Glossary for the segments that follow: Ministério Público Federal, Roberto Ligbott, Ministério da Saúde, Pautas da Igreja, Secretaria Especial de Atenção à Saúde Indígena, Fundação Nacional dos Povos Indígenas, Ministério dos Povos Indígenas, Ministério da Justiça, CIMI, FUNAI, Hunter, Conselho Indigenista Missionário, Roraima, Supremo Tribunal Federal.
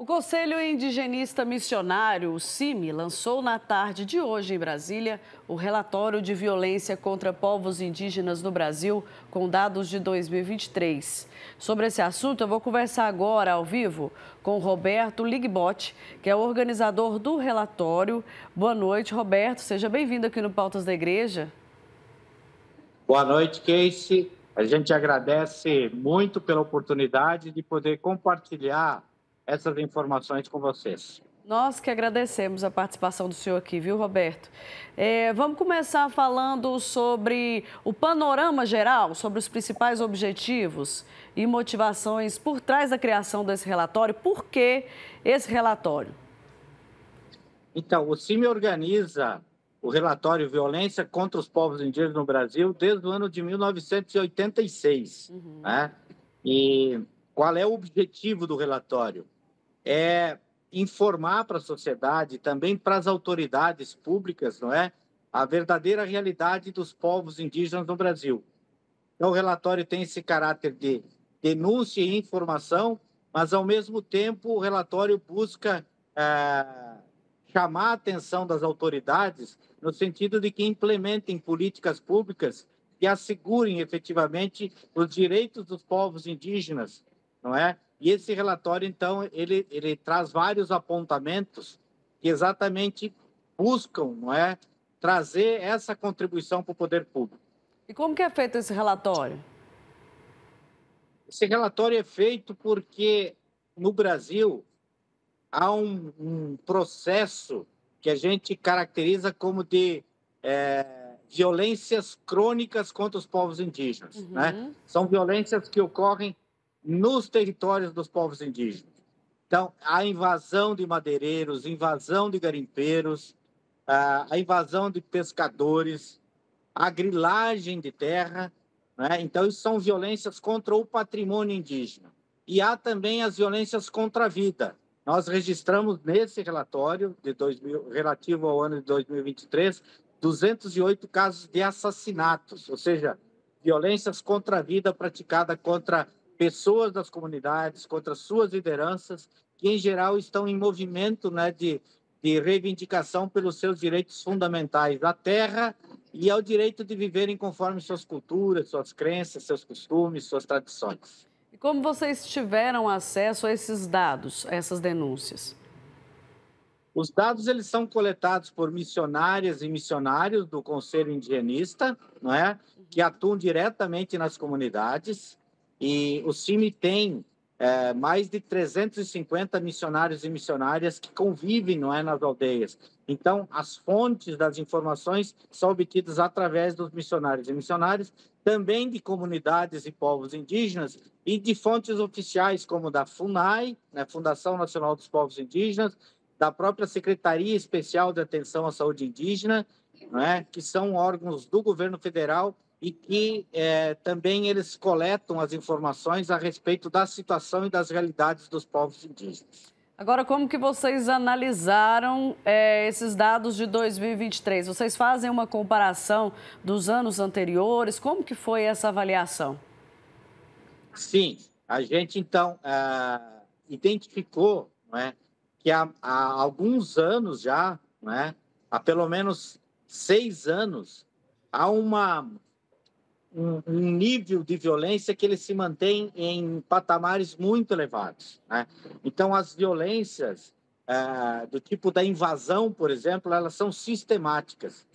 O Conselho Indigenista Missionário, o CIMI, lançou na tarde de hoje em Brasília o relatório de violência contra povos indígenas no Brasil com dados de 2023. Sobre esse assunto, eu vou conversar agora ao vivo com Roberto Ligbott, que é o organizador do relatório. Boa noite, Roberto. Seja bem-vindo aqui no Pautas da Igreja. Boa noite, Casey. A gente agradece muito pela oportunidade de poder compartilhar essas informações com vocês. Nós que agradecemos a participação do senhor aqui, viu, Roberto? Vamos começar falando sobre o panorama geral, sobre os principais objetivos e motivações por trás da criação desse relatório. Por que esse relatório? Então, o CIMI organiza o relatório Violência contra os Povos Indígenas no Brasil desde o ano de 1986. Uhum. Né? E qual é o objetivo do relatório? É informar para a sociedade, também para as autoridades públicas, não é, a verdadeira realidade dos povos indígenas no Brasil. Então, o relatório tem esse caráter de denúncia e informação, mas, ao mesmo tempo, o relatório busca chamar a atenção das autoridades no sentido de que implementem políticas públicas que assegurem efetivamente os direitos dos povos indígenas, não é? E esse relatório, então, ele traz vários apontamentos que exatamente buscam, não é, trazer essa contribuição para o poder público. E como que é feito esse relatório? Esse relatório é feito porque no Brasil há um processo que a gente caracteriza como de violências crônicas contra os povos indígenas. Uhum. Né? São violências que ocorrem nos territórios dos povos indígenas. Então, a invasão de madeireiros, invasão de garimpeiros, a invasão de pescadores, a grilagem de terra, né? Então, isso são violências contra o patrimônio indígena. E há também as violências contra a vida. Nós registramos nesse relatório, relativo ao ano de 2023, 208 casos de assassinatos, ou seja, violências contra a vida praticada contra pessoas das comunidades, contra suas lideranças, que em geral estão em movimento, né, de reivindicação pelos seus direitos fundamentais à terra e ao direito de viverem conforme suas culturas, suas crenças, seus costumes, suas tradições. E como vocês tiveram acesso a esses dados, a essas denúncias? Os dados eles são coletados por missionárias e missionários do Conselho Indigenista, não é, que atuam diretamente nas comunidades. E o CIMI tem mais de 350 missionários e missionárias que convivem, não é, nas aldeias. Então, as fontes das informações são obtidas através dos missionários e missionárias, também de comunidades e povos indígenas e de fontes oficiais como da FUNAI, né, Fundação Nacional dos Povos Indígenas, da própria Secretaria Especial de Atenção à Saúde Indígena, não é, que são órgãos do governo federal e que também eles coletam as informações a respeito da situação e das realidades dos povos indígenas. Agora, como que vocês analisaram esses dados de 2023? Vocês fazem uma comparação dos anos anteriores? Como que foi essa avaliação? Sim, a gente, então, identificou, não é, que há alguns anos já, não é, há pelo menos 6 anos, há um nível de violência que ele se mantém em patamares muito elevados, né? Então, as violências do tipo da invasão, por exemplo, elas são sistemáticas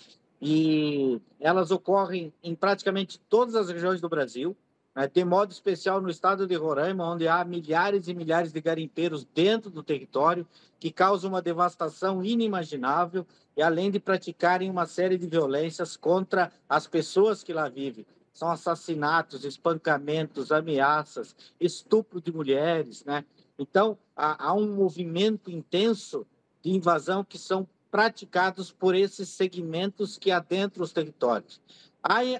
e elas ocorrem em praticamente todas as regiões do Brasil, né? De modo especial no estado de Roraima, onde há milhares e milhares de garimpeiros dentro do território que causam uma devastação inimaginável e além de praticarem uma série de violências contra as pessoas que lá vivem. São assassinatos, espancamentos, ameaças, estupro de mulheres, né? Então, há um movimento intenso de invasão que são praticados por esses segmentos que adentram os territórios.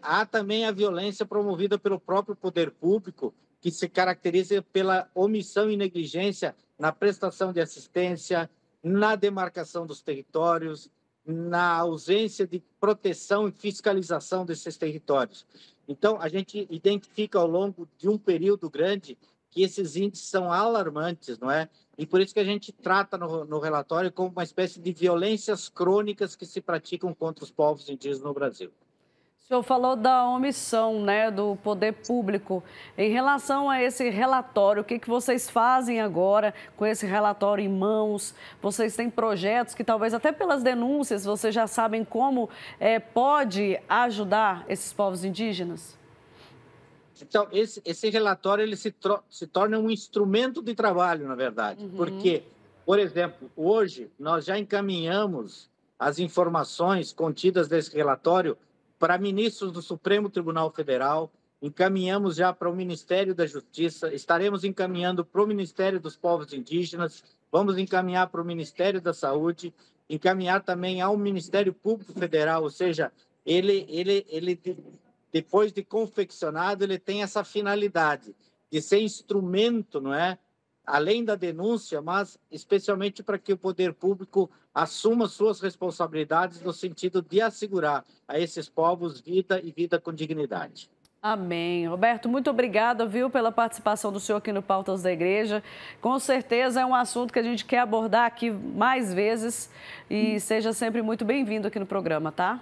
Há também a violência promovida pelo próprio poder público, que se caracteriza pela omissão e negligência na prestação de assistência, na demarcação dos territórios, na ausência de proteção e fiscalização desses territórios. Então, a gente identifica ao longo de um período grande que esses índices são alarmantes, não é? E por isso que a gente trata no relatório como uma espécie de violências crônicas que se praticam contra os povos indígenas no Brasil. O senhor falou da omissão, né, do poder público. Em relação a esse relatório, o que que vocês fazem agora com esse relatório em mãos? Vocês têm projetos que talvez até pelas denúncias vocês já sabem como pode ajudar esses povos indígenas? Então, esse relatório ele se torna um instrumento de trabalho, na verdade. Uhum. Porque, por exemplo, hoje nós já encaminhamos as informações contidas nesse relatório para ministros do Supremo Tribunal Federal, encaminhamos já para o Ministério da Justiça, estaremos encaminhando para o Ministério dos Povos Indígenas, vamos encaminhar para o Ministério da Saúde, encaminhar também ao Ministério Público Federal, ou seja, ele depois de confeccionado, ele tem essa finalidade de ser instrumento, não é? Além da denúncia, mas especialmente para que o poder público assuma suas responsabilidades no sentido de assegurar a esses povos vida e vida com dignidade. Amém. Roberto, muito obrigada, viu, pela participação do senhor aqui no Pautas da Igreja. Com certeza é um assunto que a gente quer abordar aqui mais vezes e seja sempre muito bem-vindo aqui no programa, tá?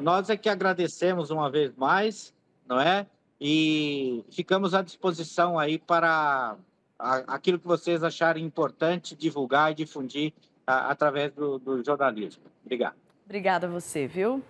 Nós é que agradecemos uma vez mais, não é? E ficamos à disposição aí para aquilo que vocês acharem importante divulgar e difundir através do jornalismo. Obrigado. Obrigada a você, viu?